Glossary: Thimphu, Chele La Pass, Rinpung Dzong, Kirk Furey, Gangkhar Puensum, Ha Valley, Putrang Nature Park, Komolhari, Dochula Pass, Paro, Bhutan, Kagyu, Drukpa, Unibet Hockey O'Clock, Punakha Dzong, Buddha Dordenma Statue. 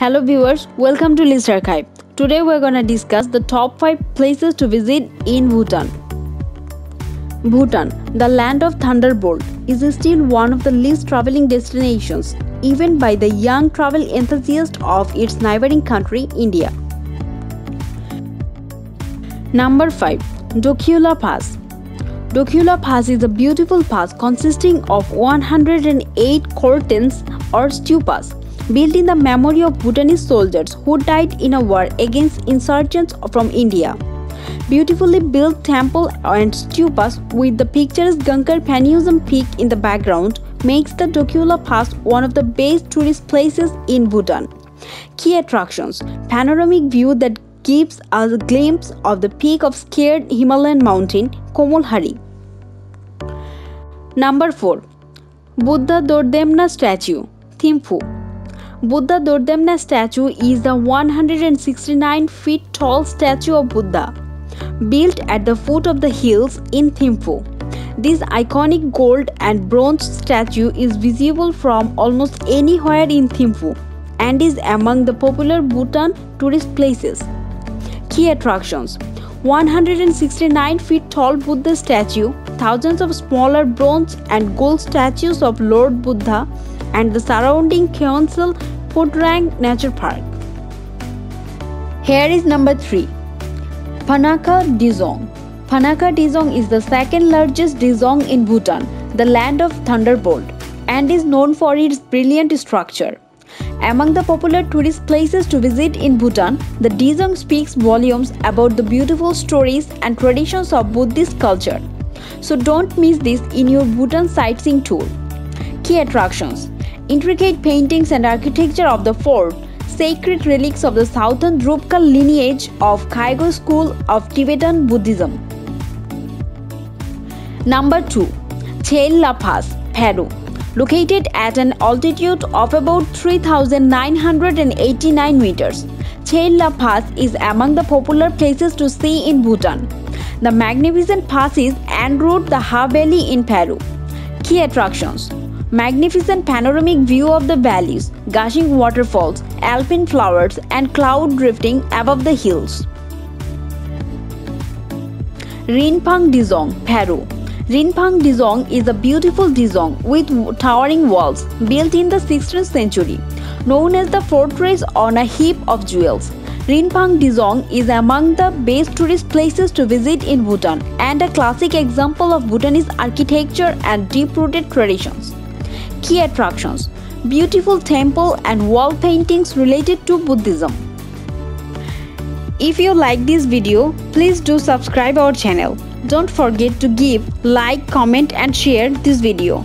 Hello viewers, welcome to List Archive. Today we're gonna discuss the top 5 places to visit in Bhutan. Bhutan, the land of thunderbolt, is still one of the least traveling destinations, even by the young travel enthusiasts of its neighboring country, India. Number 5. Dochula Pass. Dochula Pass is a beautiful pass consisting of 108 curtains or stupas, built in the memory of Bhutanese soldiers who died in a war against insurgents from India. Beautifully built temple and stupas with the picturesque Gangkhar Puensum peak in the background makes the Dochula Pass one of the best tourist places in Bhutan. Key attractions: panoramic view that gives us a glimpse of the peak of scarred Himalayan mountain, Komolhari. Number 4. Buddha Dordenma Statue, Thimphu. Buddha Dordenma Statue is the 169 feet tall statue of Buddha, built at the foot of the hills in Thimphu. This iconic gold and bronze statue is visible from almost anywhere in Thimphu and is among the popular Bhutan tourist places. Key attractions: 169 feet tall Buddha statue, thousands of smaller bronze and gold statues of Lord Buddha, and the surrounding council Putrang Nature Park. Here is number 3. Punakha Dzong. Punakha Dzong is the second largest Dzong in Bhutan, the land of thunderbolt, and is known for its brilliant structure. Among the popular tourist places to visit in Bhutan, the Dzong speaks volumes about the beautiful stories and traditions of Buddhist culture. So don't miss this in your Bhutan sightseeing tour. Key attractions: intricate paintings and architecture of the fort, sacred relics of the southern Drukpa lineage of Kagyu school of Tibetan Buddhism. Number 2. Chele La Pass, Paro. Located at an altitude of about 3,989 meters, Chele La Pass is among the popular places to see in Bhutan. The magnificent passes enroute the Ha Valley in Paro. Key attractions: magnificent panoramic view of the valleys, gushing waterfalls, alpine flowers, and cloud drifting above the hills. Rinpung Dzong, Paro. Rinpung Dzong is a beautiful Dzong with towering walls built in the 16th century, known as the fortress on a heap of jewels. Rinpung Dzong is among the best tourist places to visit in Bhutan and a classic example of Bhutanese architecture and deep-rooted traditions. Key attractions: beautiful temple and wall paintings related to Buddhism. If you like this video, please do subscribe our channel. Don't forget to give like, comment and share this video.